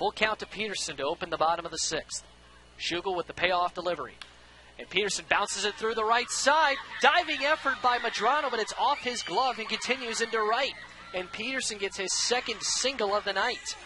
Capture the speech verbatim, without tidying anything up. Full count to Peterson to open the bottom of the sixth. Schugel with the payoff delivery. And Peterson bounces it through the right side. Diving effort by Medrano, but it's off his glove and continues into right. And Peterson gets his second single of the night.